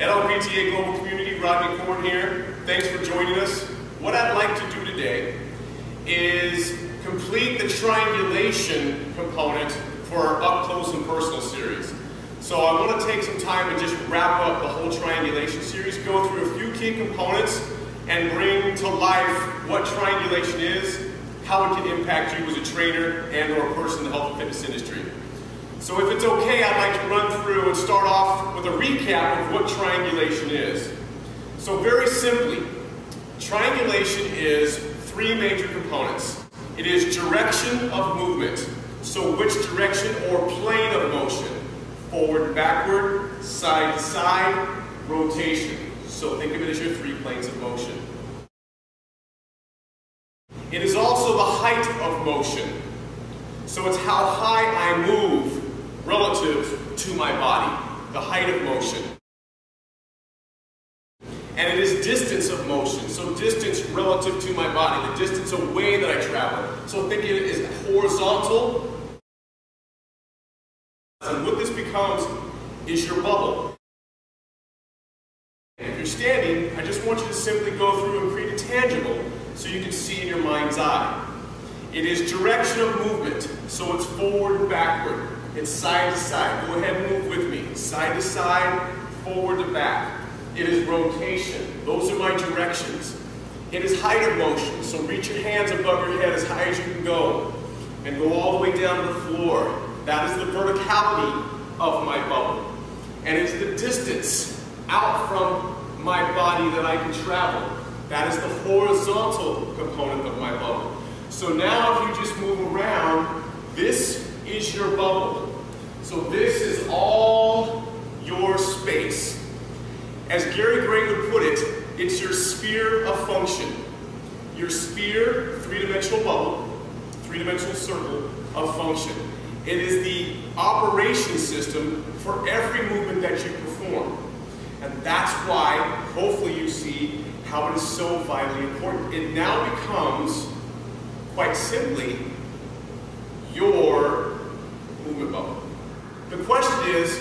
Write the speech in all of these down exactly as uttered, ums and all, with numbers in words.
L P T A Global Community, Rodney Korn here. Thanks for joining us. What I'd like to do today is complete the triangulation component for our Up Close and Personal series. So I want to take some time and just wrap up the whole triangulation series, go through a few key components, and bring to life what triangulation is, how it can impact you as a trainer and or a person in the health and fitness industry. So if it's okay, I'd like to run through and start off with a recap of what triangulation is. So very simply, triangulation is three major components. It is direction of movement, so which direction or plane of motion, forward to backward, side to side, rotation. So think of it as your three planes of motion. It is also the height of motion. So it's how high I move relative to my body, the height of motion. And it is distance of motion, so distance relative to my body, the distance away that I travel. So think of it as horizontal. And what this becomes is your bubble. If you're standing, I just want you to simply go through and create a tangible so you can see in your mind's eye. It is direction of movement, so it's forward and backward. It's side to side. Go ahead and move with me. Side to side, forward to back. It is rotation. Those are my directions. It is height of motion, so reach your hands above your head as high as you can go and go all the way down to the floor. That is the verticality of my bubble. And it's the distance out from my body that I can travel. That is the horizontal component of my bubble. So now if you just move around, this is your bubble. So this is all your space. As Gary Gray would put it, it's your sphere of function. Your sphere, three-dimensional bubble, three-dimensional circle of function. It is the operation system for every movement that you perform. And that's why, hopefully you see, how it is so vitally important. It now becomes, quite simply, your movement bubble. The question is,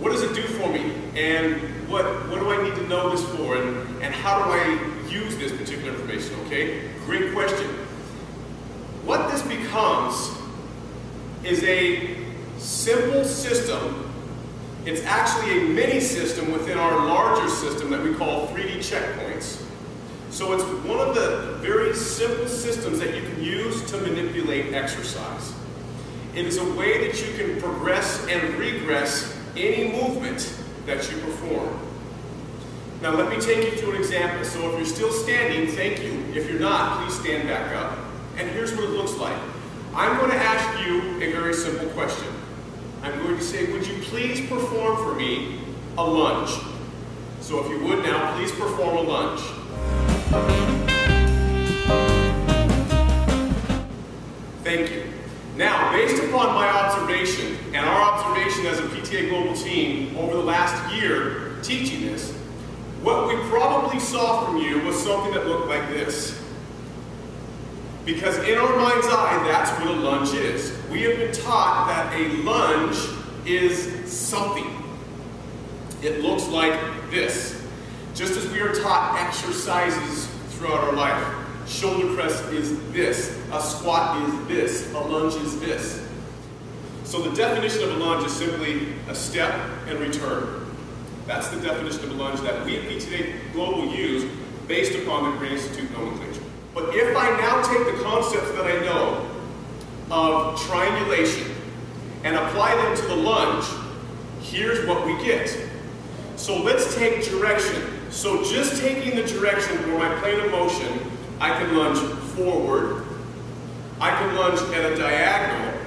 what does it do for me? And what, what do I need to know this for? And, and how do I use this particular information, okay? Great question. What this becomes is a simple system. It's actually a mini system within our larger system that we call three D checkpoints. So it's one of the very simple systems that you can use to manipulate exercise. It is a way that you can progress and regress any movement that you perform. Now let me take you to an example. So if you're still standing, thank you. If you're not, please stand back up. And here's what it looks like. I'm going to ask you a very simple question. I'm going to say, would you please perform for me a lunge? So if you would now, please perform a lunge. Thank you. Now, based upon my observation, and our observation as a P T A Global team over the last year teaching this, what we probably saw from you was something that looked like this. Because in our mind's eye, that's what a lunge is. We have been taught that a lunge is something. It looks like this. Just as we are taught exercises throughout our life. Shoulder press is this. A squat is this. A lunge is this. So the definition of a lunge is simply a step and return. That's the definition of a lunge that we at P T A Global use based upon the Gray Institute nomenclature. But if I now take the concepts that I know of triangulation and apply them to the lunge, here's what we get. So let's take direction. So just taking the direction where my plane of motion, I can lunge forward, I can lunge at a diagonal,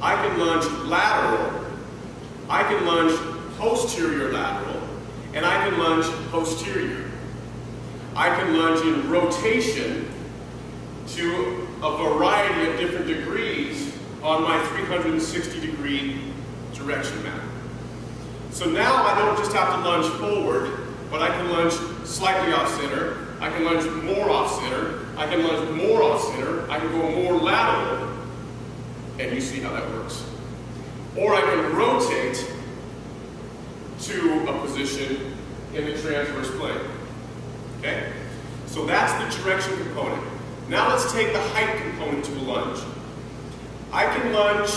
I can lunge lateral, I can lunge posterior lateral, and I can lunge posterior. I can lunge in rotation to a variety of different degrees on my three hundred sixty degree direction map. So now I don't just have to lunge forward, but I can lunge slightly off center, I can lunge more off center, I can lunge more off center, I can go more lateral, and you see how that works. Or I can rotate position in the transverse plane. Okay? So that's the direction component. Now let's take the height component to a lunge. I can lunge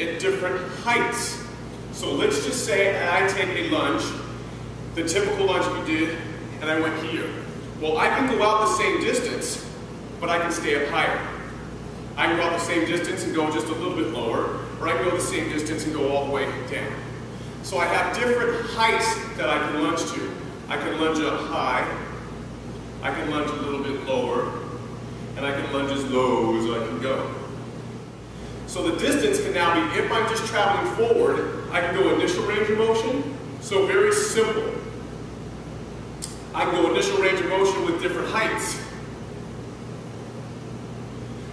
at different heights. So let's just say I take a lunge, the typical lunge we did, and I went here. Well, I can go out the same distance, but I can stay up higher. I can go out the same distance and go just a little bit lower, or I can go the same distance and go all the way down. So I have different heights that I can lunge to. I can lunge up high, I can lunge a little bit lower, and I can lunge as low as I can go. So the distance can now be, if I'm just traveling forward, I can go initial range of motion, so very simple. I can go initial range of motion with different heights.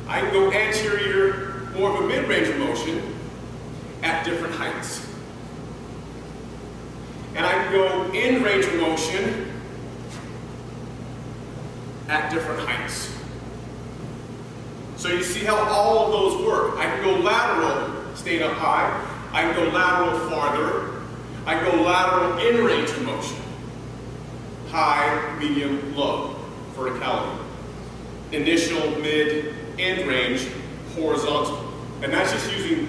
I can go anterior, more of a mid-range of motion at different heights. And I can go in range of motion at different heights. So you see how all of those work. I can go lateral, staying up high. I can go lateral farther. I can go lateral in range of motion. High, medium, low, verticality. Initial, mid, end range, horizontal. And that's just using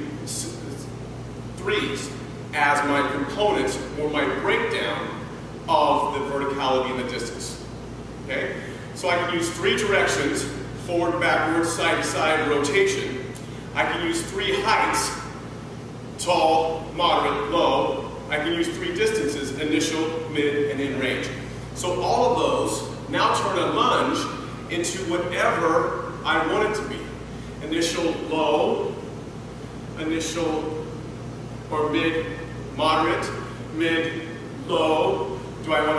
threes as my components or my breakdown of the verticality and the distance. Okay? So I can use three directions. Forward, backward, side to side, rotation. I can use three heights, tall, moderate, low. I can use three distances, initial, mid, and end range. So all of those now turn a lunge into whatever I want it to be. Initial, low, initial, or mid, moderate, mid, low. Do I want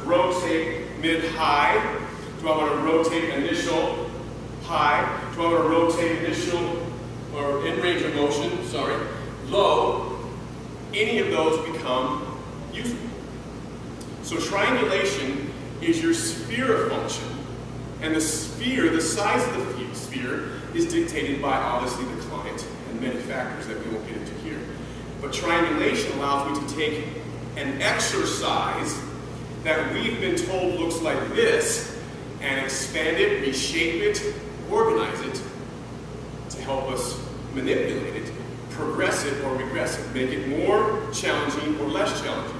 to rotate mid, high? Do I want to rotate initial? High, do I want to rotate initial or in range of motion, sorry, low, any of those become useful. So triangulation is your sphere of function, and the sphere, the size of the sphere is dictated by obviously the client and many factors that we won't get into here. But triangulation allows me to take an exercise that we've been told looks like this and expand it, reshape it, organize it to help us manipulate it, progress it or regress it, make it more challenging or less challenging.